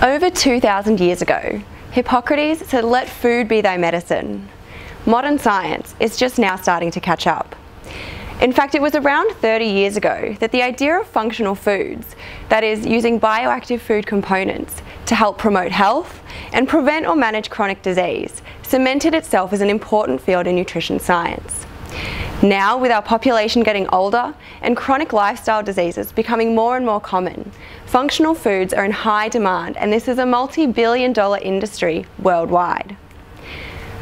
Over 2,000 years ago, Hippocrates said, "Let food be thy medicine." Modern science is just now starting to catch up. In fact, it was around 30 years ago that the idea of functional foods, that is, using bioactive food components to help promote health and prevent or manage chronic disease, cemented itself as an important field in nutrition science. Now, with our population getting older and chronic lifestyle diseases becoming more and more common, functional foods are in high demand, and this is a multi-billion-dollar industry worldwide.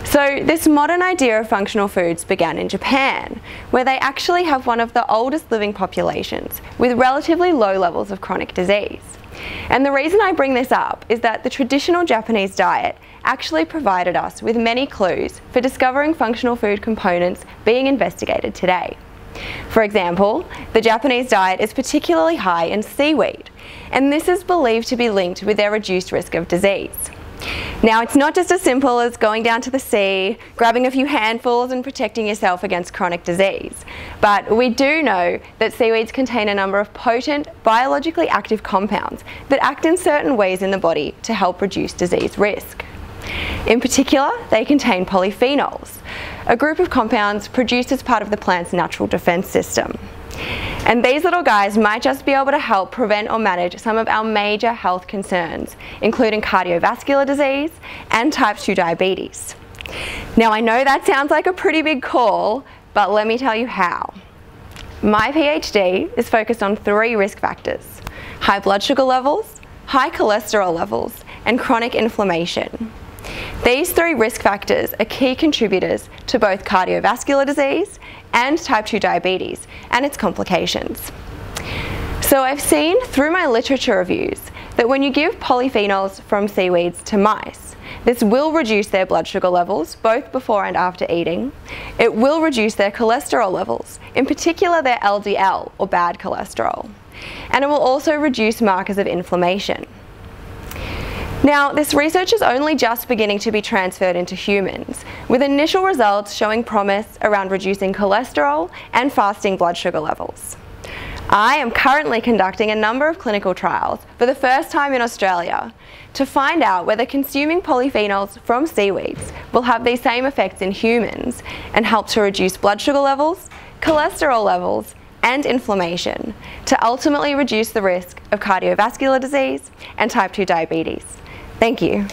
So this modern idea of functional foods began in Japan, where they actually have one of the oldest living populations with relatively low levels of chronic disease. And the reason I bring this up is that the traditional Japanese diet actually provided us with many clues for discovering functional food components being investigated today. For example, the Japanese diet is particularly high in seaweed, and this is believed to be linked with their reduced risk of disease. Now, it's not just as simple as going down to the sea, grabbing a few handfuls and protecting yourself against chronic disease. But we do know that seaweeds contain a number of potent, biologically active compounds that act in certain ways in the body to help reduce disease risk. In particular, they contain polyphenols, a group of compounds produced as part of the plant's natural defense system. And these little guys might just be able to help prevent or manage some of our major health concerns, including cardiovascular disease and type 2 diabetes. Now, I know that sounds like a pretty big call, but let me tell you how. My PhD is focused on three risk factors: high blood sugar levels, high cholesterol levels, and chronic inflammation. These three risk factors are key contributors to both cardiovascular disease and type 2 diabetes and its complications. So I've seen through my literature reviews that when you give polyphenols from seaweeds to mice, this will reduce their blood sugar levels both before and after eating. It will reduce their cholesterol levels, in particular their LDL or bad cholesterol, and it will also reduce markers of inflammation. Now, this research is only just beginning to be transferred into humans, with initial results showing promise around reducing cholesterol and fasting blood sugar levels. I am currently conducting a number of clinical trials for the first time in Australia to find out whether consuming polyphenols from seaweeds will have these same effects in humans and help to reduce blood sugar levels, cholesterol levels, and inflammation to ultimately reduce the risk of cardiovascular disease and type 2 diabetes. Thank you.